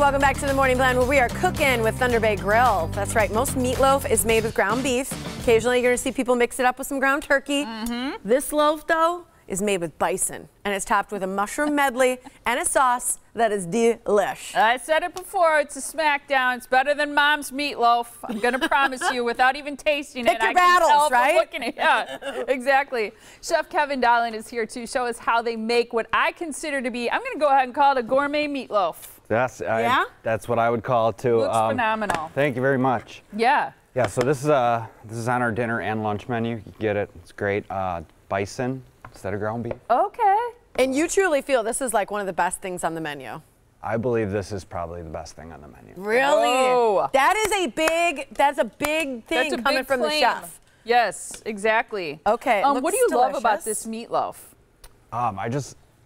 welcome back to The Morning Blend, where we are cooking with Thunder Bay Grille. That's right, most meatloaf is made with ground beef. Occasionally you're gonna see people mix it up with some ground turkey. This loaf, though, is made with bison, and it's topped with a mushroom medley and a sauce that is delish. I said it before, it's a smackdown. It's better than mom's meatloaf. I'm gonna promise you, without even tasting it, I can tell from looking at it. Yeah, exactly. Chef Kevin Dahlen is here to show us how they make what I consider to be, I'm gonna go ahead and call it a gourmet meatloaf. That's what I would call it too. Looks phenomenal. Thank you very much. Yeah. Yeah. So this is on our dinner and lunch menu. You can get it. It's great. Bison instead of ground beef. Okay. And you truly feel this is like one of the best things on the menu? I believe this is probably the best thing on the menu. Really? Oh. That's a big thing coming from the chef. Yes, exactly. Okay. What do you love about this meatloaf?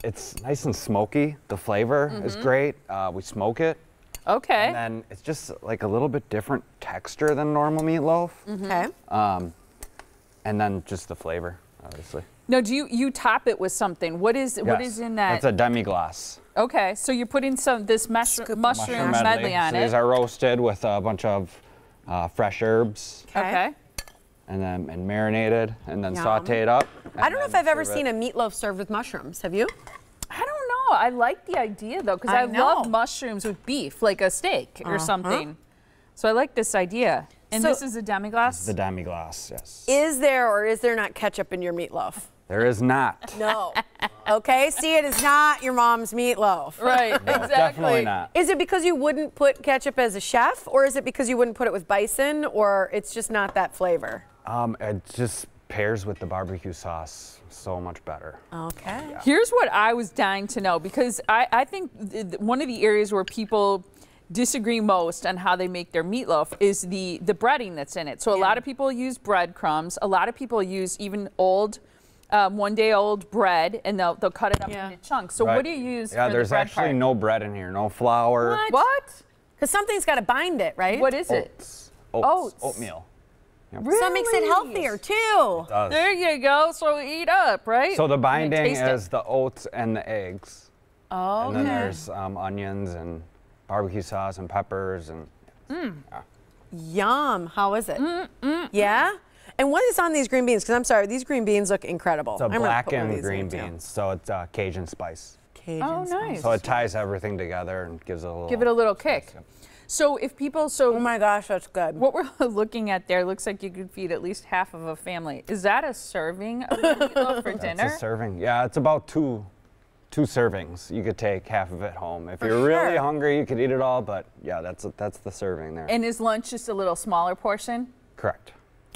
It's nice and smoky. The flavor is great. We smoke it. Okay. And then it's just like a little bit different texture than normal meatloaf. Okay. And then just the flavor, obviously. Now, do you top it with something? What is in that? That's a demi-glace. Okay, so you're putting mushroom medley on it. These are roasted with a bunch of fresh herbs. Okay. And marinated, and then sauteed up. I don't know if I've ever seen a meatloaf served with mushrooms. Have you? I don't know. I like the idea, though, because I love mushrooms with beef, like a steak or something. So I like this idea. And so, this is a demi-glace? The demi-glace, yes. Is there or is there not ketchup in your meatloaf? There is not. No. Okay, see, it is not your mom's meatloaf. Right, no, exactly. Definitely not. Is it because you wouldn't put ketchup as a chef, or is it because you wouldn't put it with bison, or it's just not that flavor? It just pairs with the barbecue sauce so much better. Okay. Yeah. Here's what I was dying to know, because I think one of the areas where people disagree most on how they make their meatloaf is the breading that's in it. So a lot of people use breadcrumbs. A lot of people use even old, one-day-old bread, and they'll cut it up into chunks. So what do you use for the bread actually part? No bread in here, no flour. What? Because something's got to bind it, right? What is it? Oats. Oatmeal. Really? So it makes it healthier, too. It does. There you go. So eat up, right? So the binding is the oats and the eggs. Oh, and then there's onions and barbecue sauce and peppers. Yum. How is it? Yeah? And what is on these green beans? Because I'm sorry, these green beans look incredible. It's a blackened green beans, so it's Cajun spice. Cajun spice. Nice. So it ties everything together and gives it a little... Give it a little kick. Spice. So if people, oh my gosh, that's good. What we're looking at there looks like you could feed at least half of a family. Is that a serving of meatloaf for dinner? That's a serving. Yeah, it's about two servings. You could take half of it home. If you're really hungry, you could eat it all, but yeah, that's the serving there. And is lunch just a little smaller portion? Correct.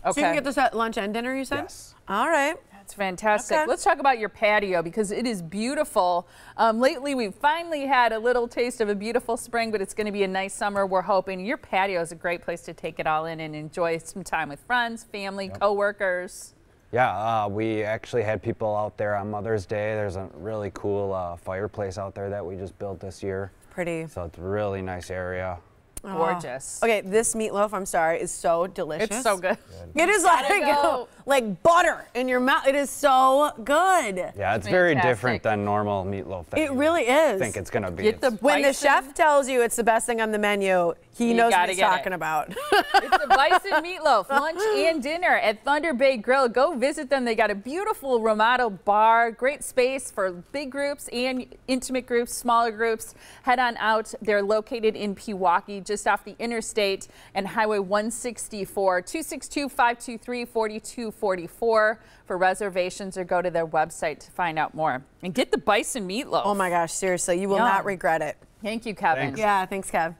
Okay. So you can get this at lunch and dinner, you said? Yes. All right. That's fantastic. Okay. Let's talk about your patio, because it is beautiful. Lately, we've finally had a little taste of a beautiful spring, but it's going to be a nice summer, we're hoping. Your patio is a great place to take it all in and enjoy some time with friends, family, coworkers. Yeah, we actually had people out there on Mother's Day. There's a really cool fireplace out there that we just built this year. Pretty. So it's a really nice area. Gorgeous. Okay, this meatloaf, I'm sorry, is so delicious. It's so good. It is like butter in your mouth. It is so good. Yeah, it's very different than normal meatloaf. It really is. I think it's going to be. When the chef tells you it's the best thing on the menu, he knows what he's talking about. It's the bison meatloaf, lunch and dinner at Thunder Bay Grille. Go visit them. They got a beautiful remodeled bar, great space for big groups and intimate groups, smaller groups. Head on out. They're located in Pewaukee, just off the interstate and Highway 164, 262-523-4244 for reservations, or go to their website to find out more. And get the bison meatloaf. Oh my gosh, seriously, you will not regret it. Thank you, Kevin. Thanks. Yeah, thanks, Kev.